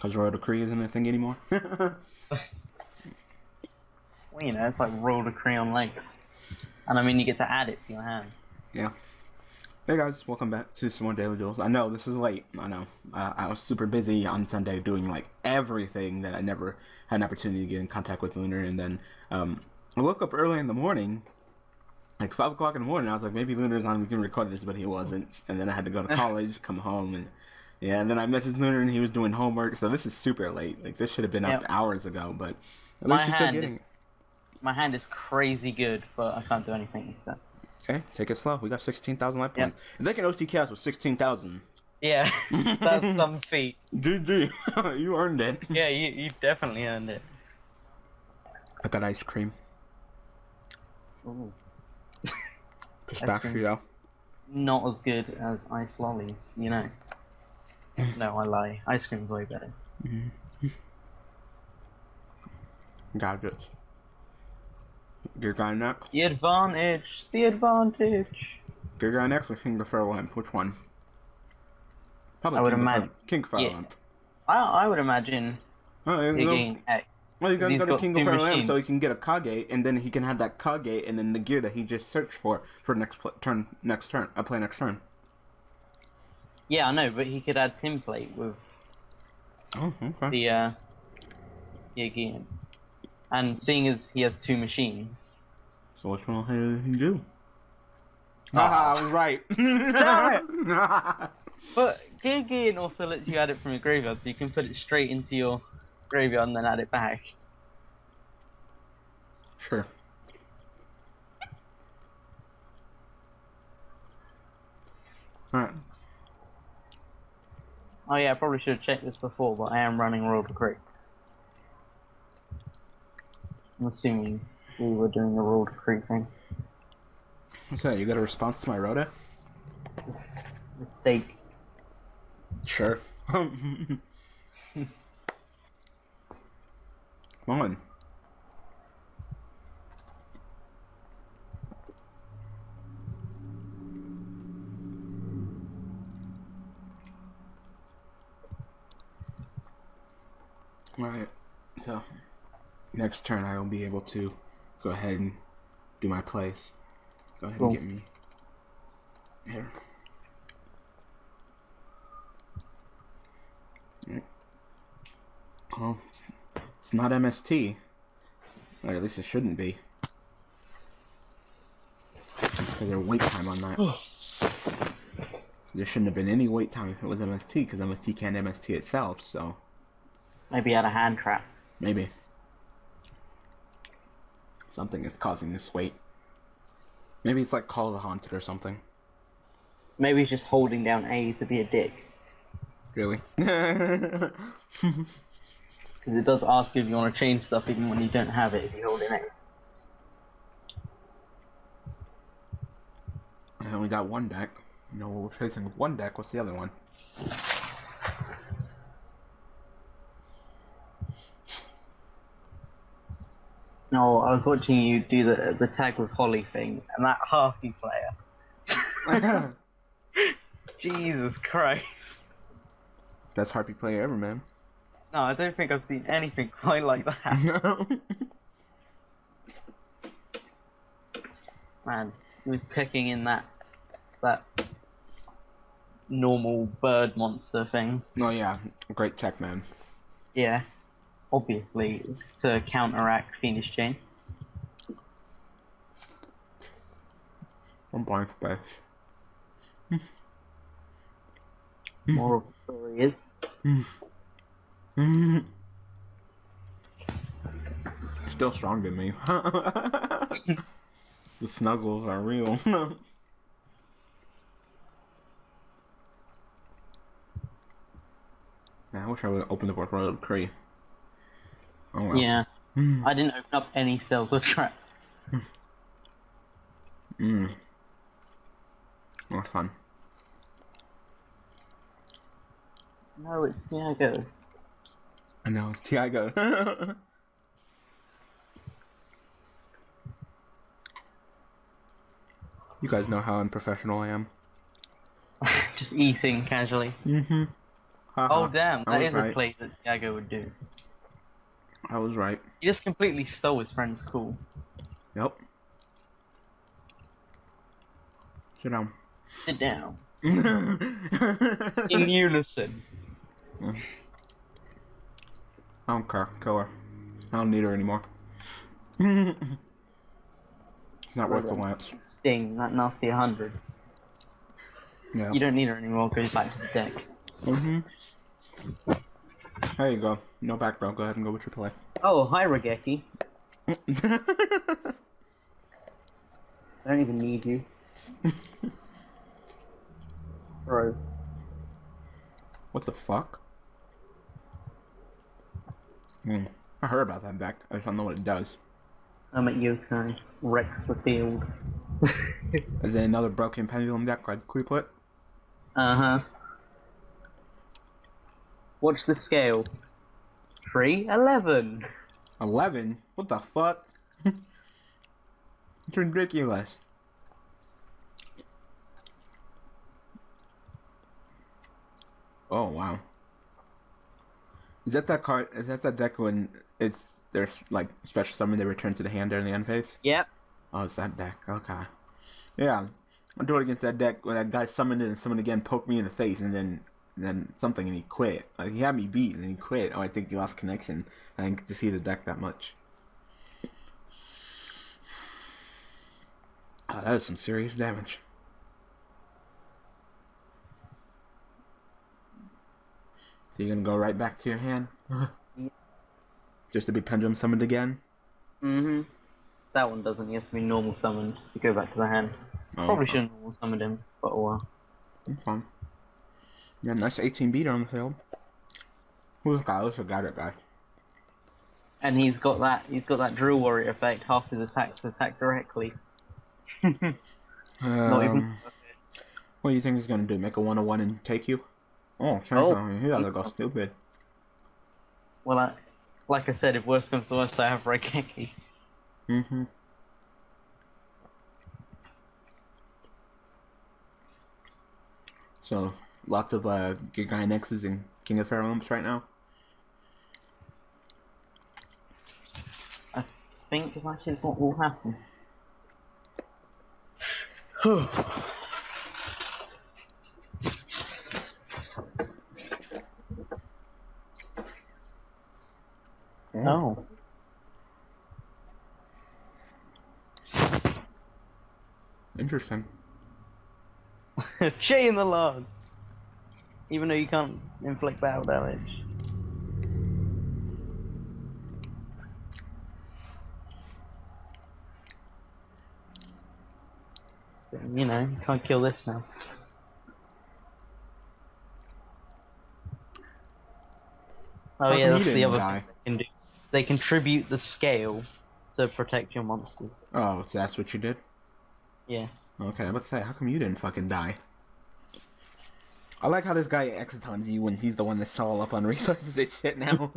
Because Royal Decree isn't a thing anymore. Well, you know, it's like Royal Decree on legs. And I mean, you get to add it to your hand. Yeah. Hey guys, welcome back to some more Daily Duels. I know, this is late. I know. I was super busy on Sunday doing, like, everything that I never had an opportunity to get in contact with Lunar. And then I woke up early in the morning, like 5 o'clock in the morning. I was like, maybe Lunar's on, we can record this, but he wasn't. And then I had to go to college, come home, and... Yeah, and then I messaged Lunar and he was doing homework, so this is super late. Like, this should have been up hours ago, but at least you're still getting it. My hand is crazy good, but I can't do anything. So. Okay, take it slow. We got 16,000 life points. It's like an O.T. Chaos with 16,000. Yeah, that's some feat. GG, you earned it. Yeah, you definitely earned it. I got ice cream. Ooh. Pistachio. Not as good as ice lollies, you know. No, I lie. Ice cream's way better. Gadgets. Gear Guy next. The advantage! The advantage! Gear Guy next or King of Feral Imp? Which one? Probably I would imagine King of Feral Imp. I would imagine. Oh, well, you gotta go to King of Feral Imp so he can get a Kage, and then he can have that Kage, and then the gear that he just searched for next turn. Yeah, I know, but he could add template with the Gear Gian. And seeing as he has 2 machines. So which one will he do? Haha, I was right. But Gear Gian also lets you add it from your graveyard, so you can put it straight into your graveyard and then add it back. Sure. Alright. Oh yeah, I probably should have checked this before, but I am running Road to Creek. I'm assuming we were doing the Road to Creek thing. What's that? You got a response to my Rota? Mistake. Sure. Come on. Alright, so next turn I will be able to go ahead and do my plays. Go ahead and get me here. Alright. Well, it's not MST. Or at least it shouldn't be. Just because there's wait time on that. So there shouldn't have been any wait time if it was MST, because MST can't MST itself, so... Maybe out of hand trap. Maybe. Something is causing this wait. Maybe it's like Call of the Haunted or something. Maybe he's just holding down A to be a dick. Really? Because it does ask you if you want to change stuff even when you don't have it if you hold it A. I only got one deck. No, we're replacing one deck. What's the other one? No, I was watching you do the tag with Holly thing, and that Harpy player. Jesus Christ. Best Harpy player ever, man. No, I don't think I've seen anything quite like that. No. Man, he was picking in that normal bird monster thing. Oh yeah, great tech, man. Yeah. Obviously, to counteract Fiendish Chain. I'm blank space. Moral story is. Still stronger than me. The snuggles are real. Man, I wish I would have opened the book Royal Decree. Oh, well. Yeah, I didn't open up any cells or traps. What fun. No, it's Tiago. I know, it's Tiago. You guys know how unprofessional I am. Just eating casually. Oh damn, that is right. A play that Tiago would do. I was right. He just completely stole his friend's cool. Yep. Sit down. Sit down. In unison. I don't care. Kill her. I don't need her anymore. It's not worth the lance. Sting, that nasty 100. Yeah. You don't need her anymore because it's back to the deck. Mm-hmm. There you go. No background. Go ahead and go with your play. Oh, hi, Raigeki. I don't even need you. Bro. What the fuck? Mm. I heard about that deck. I just don't know what it does. I'm at Yokai. Wrecks the field. Is there another broken pendulum deck like Creeplet? Uh-huh. What's the scale? 3, 11. 11? What the fuck? It's ridiculous. Oh wow. Is that card? Is that deck when it's there's like special summon they return to the hand during the end phase? Yep. Oh, it's that deck. Okay. Yeah, I'll do it against that deck when that guy summoned it and summoned again, poked me in the face, and then something, and he quit. Like, he had me beat, and then he quit. Oh, I think he lost connection. I didn't get to see the deck that much. Oh, that was some serious damage. So you're gonna go right back to your hand? Just to be pendulum summoned again? Mm-hmm. That one doesn't. He has to be normal summoned to go back to the hand. Oh, probably shouldn't normal summon him for a while. Okay. Yeah, nice 18 beater on the field. Who's this guy? Who's the Gadget guy? And he's got that. He's got that Drill Warrior effect. Half his attacks attack directly. Not even. What do you think he's gonna do? Make a 1-on-1 and take you? Oh, he doesn't go stupid. Well, like I said, if worse comes to worse, I have Raigeki. Mm-hmm. So, lots of Gear Guy Nexes and King of Feral Imps right now. I think that is what will happen. Oh. Interesting. Che in the log. Even though you can't inflict battle damage. You know, you can't kill this now. Oh yeah, that's the other thing they can do. They contribute the scale to protect your monsters. Oh, so that's what you did? Yeah. Okay, I'm about to say, how come you didn't fucking die? I like how this guy exotons you when he's the one that's all up on resources and shit now.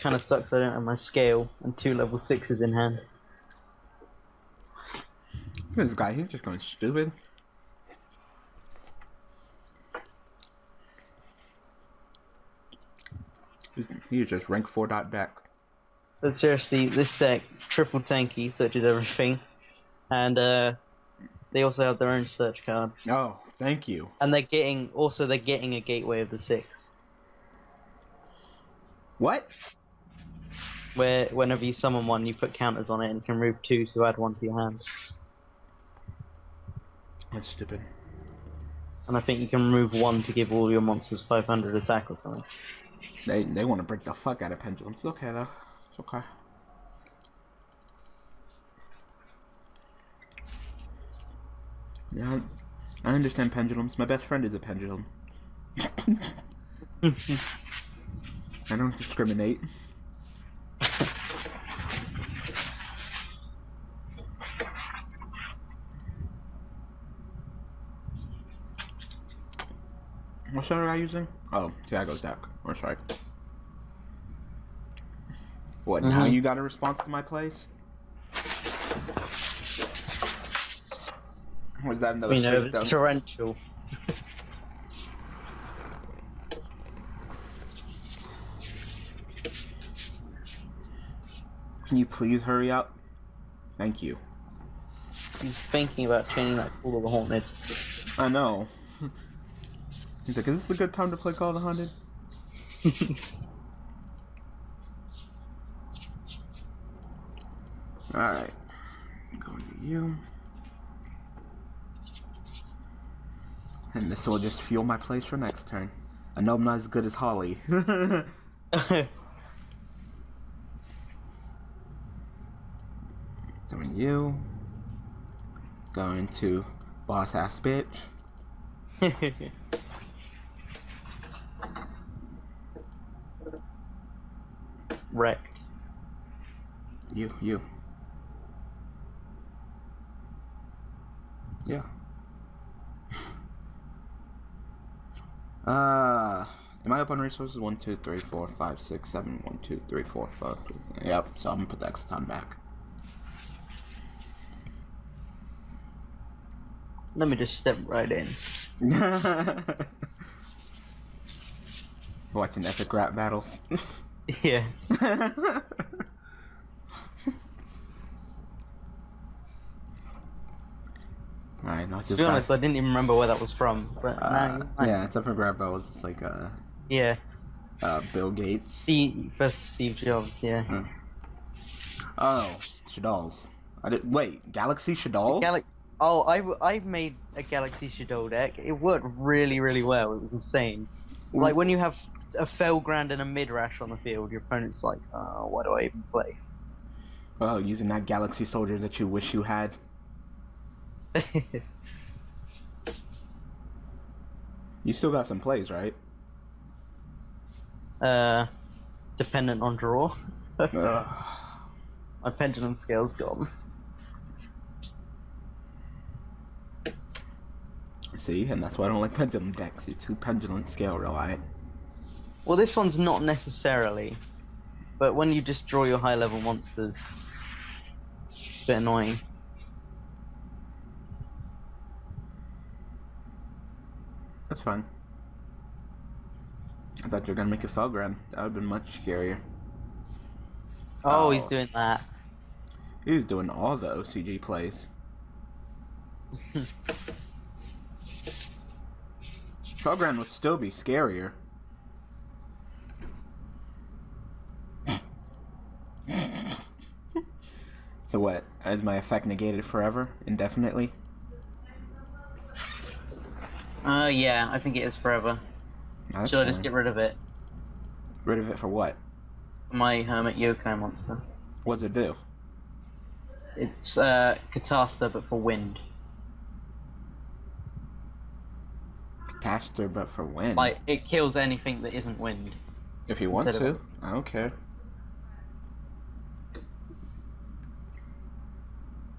Kinda sucks I don't have my scale and 2 level 6s in hand. Look at this guy, he's just going stupid. He's just rank 4 dot deck. But seriously, this deck, triple tanky, searches everything. And they also have their own search card. Oh, thank you. And they're getting, also they're getting a Gateway of the Six. What? Where whenever you summon one, you put counters on it and can remove 2, so add 1 to your hand. That's stupid. And I think you can remove 1 to give all your monsters 500 attack or something. They want to break the fuck out of pendulums. It's okay though. It's okay. Yeah, I understand pendulums. My best friend is a pendulum. I don't discriminate. What's that guy using? Oh, Tiago's deck. Or sorry. What, now you got a response to my plays? Was that another? We know it's torrential. Can you please hurry up? Thank you. He's thinking about changing that Call of the Haunted. I know. He's like, is this a good time to play Call of the Haunted? Alright. Going to you. And this will just fuel my plays for next turn. I know I'm not as good as Holly. Doing you. Going to boss ass bitch. Wrecked. You. Yeah. Am I up on resources? 1, 2, 3, 4, 5, 6, 7. 1, 2, 3, 4, 5. Yep, so I'm gonna put the Exoton back. Let me just step right in. Watching Epic Rap Battles. Yeah. Alright, no, to be honest, I didn't even remember where that was from. But yeah, it's up for grab. I was just like, yeah. Bill Gates. Steve Jobs, yeah. Hmm. Oh, Shaddolls. Wait, Galaxy Shaddolls? Oh, I made a Galaxy Shaddoll deck. It worked really, really well. It was insane. Ooh. Like, when you have a Felgrand and a Midrash on the field, your opponent's like, oh, why do I even play? Oh, using that Galaxy Soldier that you wish you had. You still got some plays, right? Dependent on draw. My pendulum scale's gone. See, and that's why I don't like pendulum decks. You're too pendulum scale reliant. Well, this one's not necessarily, but when you just draw your high level monsters, it's a bit annoying. That's fine. I thought you were gonna make a Felgrand. That would have been much scarier. Oh, he's doing that. He's doing all the OCG plays. Felgrand would still be scarier. So what? Is my effect negated forever? Indefinitely? Yeah, I think it is forever. That's Should I just get rid of it? Rid of it for what? My Hermit Yokai monster. What does it do? It's, Catastrophe, but for wind. Catastrophe, but for wind? Like, it kills anything that isn't wind. If you want to. I don't care.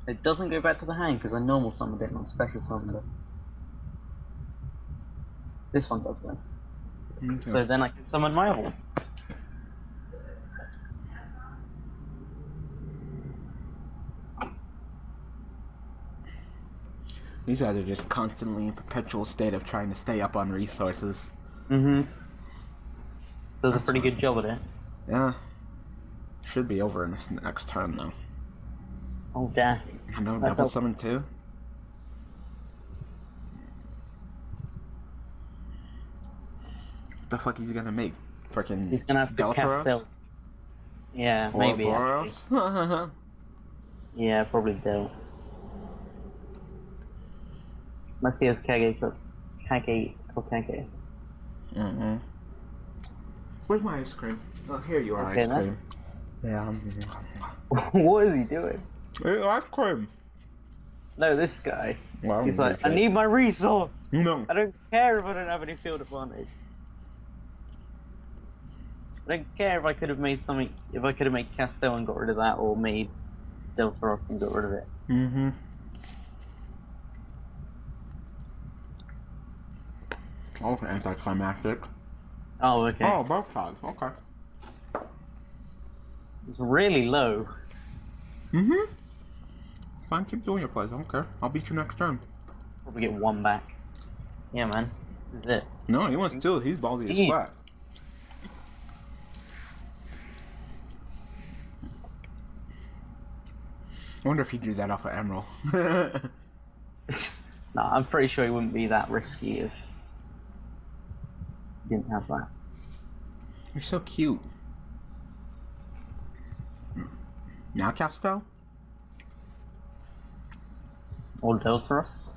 It doesn't go back to the hand, because I normal summon it, not special summon it. This one does then. Okay. So then I can summon my own. These guys are just constantly in a perpetual state of trying to stay up on resources. Mm-hmm. Does a pretty good job at it. Yeah. Should be over in this next turn though. Oh damn. I know, double summon too? The fuck he's gonna make? Freaking he's gonna have Deltaros? Yeah, or maybe. Boros? Yeah, probably Del. Let's see if Kage. Mm-hmm. Where's my ice cream? Oh, here you are, okay, ice cream. Yeah. What is he doing? Hey, ice cream! No, this guy. Well, he's like, I need my resource! No. I don't care if I don't have any field advantage. I don't care if I could have made something, if I could have made Casto and got rid of that, or made Deltaros and got rid of it. Mm-hmm. Oh, anticlimactic. Oh, okay. Oh, both sides, okay. It's really low. Mm-hmm. Fine, keep doing your plays, I don't care. I'll beat you next turn. Probably get one back. Yeah, man. This is it. No, he wants two. He's ballsy as fuck. I wonder if he'd do that off of Emerald. No, I'm pretty sure he wouldn't be that risky if he didn't have that. You're so cute. Now, Casto? Or Deltaros?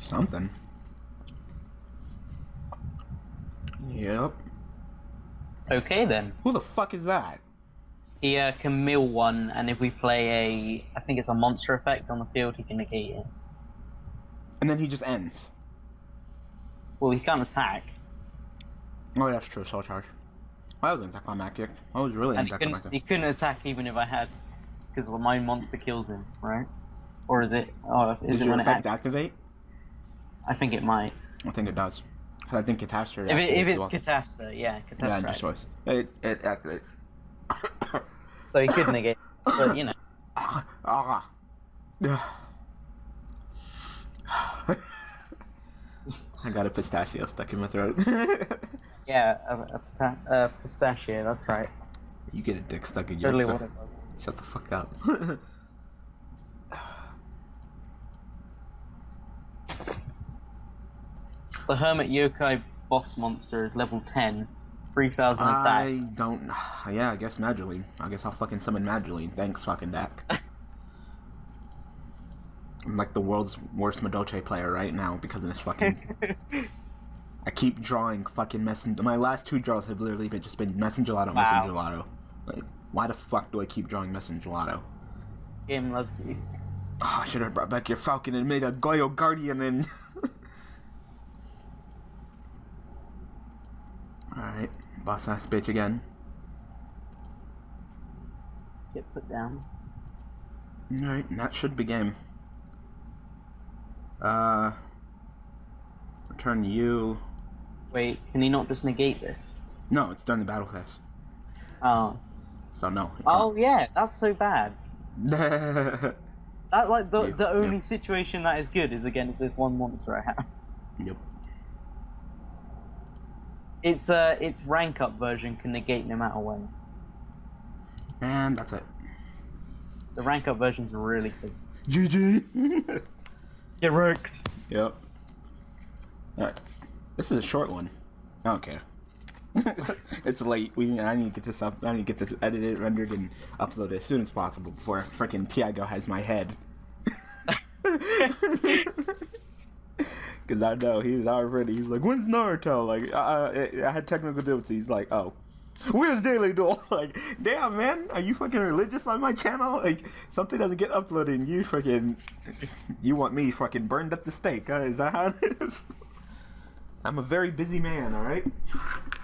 Something. Yep. Okay then. Who the fuck is that? He can mill one, and if we play a, I think it's a monster effect on the field, he can negate it. And then he just ends. Well, he can't attack. Oh, that's true. Soul charge. Well, I was anticlimactic. I was really anticlimactic. He couldn't attack even if I had, because my monster kills him, right? Or is it? Oh, is Does it your when effect it activate? I think it might. I think it does. I think Catastrophe. If it's well. Catastrophe, yeah, Catastrophe. Yeah, just choice. It activates. So he could negate, but you know. I got a pistachio stuck in my throat. Yeah, a pistachio, that's right. You get a dick stuck in your throat. Shut the fuck up. The Hermit Yokai boss monster is level 10, 3,000 attack. I don't... Yeah, I guess Magileine. I guess I'll fucking summon Magileine. Thanks, fucking Dak. I'm like the world's worst Madoche player right now because of this fucking... I keep drawing fucking Messenger. My last two draws have literally been just been Messenger Gelato, Messenger Gelato. Like, why the fuck do I keep drawing Messenger Gelato? Game loves you. Oh, I should have brought back your Falcon and made a Goyo Guardian and... Alright, boss ass bitch again. Get put down. Alright, that should be game. Return you. Wait, can he not just negate this? No, it's during the battle phase. Oh. So no. Oh not. Yeah, that's so bad. That like the only situation that is good is against this one monster I have. Yep. Its rank up version can negate no matter when. And that's it. The rank up version's really good. GG. It works. Yep. Alright. This is a short one. I don't care. It's late. I need to get this up. I need to get this edited, rendered, and uploaded as soon as possible before frickin' Tiago has my head. Because I know he's like, when's Naruto? Like, I had technical difficulties. Like, oh, where's Daily Duel? Like, damn, man, are you fucking religious on my channel? Like, something doesn't get uploaded and you fucking, you want me fucking burned up the stake. Is that how it is? I'm a very busy man, alright?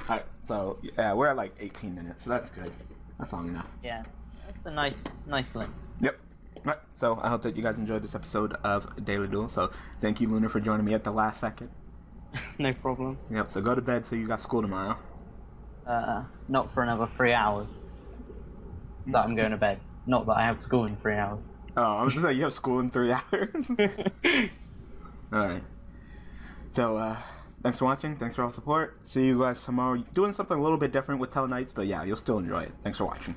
Alright, so, yeah, we're at like 18 minutes, so that's good. That's long enough. Yeah, that's a nice length. Yep. Right, so I hope that you guys enjoyed this episode of Daily Duel. So thank you, Lunar, for joining me at the last second. No problem. Yep, so go to bed so you got school tomorrow. Not for another 3 hours. That I'm going to bed. Not that I have school in 3 hours. Oh, I was going to say, you have school in 3 hours? Alright. So, thanks for watching. Thanks for all support. See you guys tomorrow. Doing something a little bit different with Tell Nights, but yeah, you'll still enjoy it. Thanks for watching.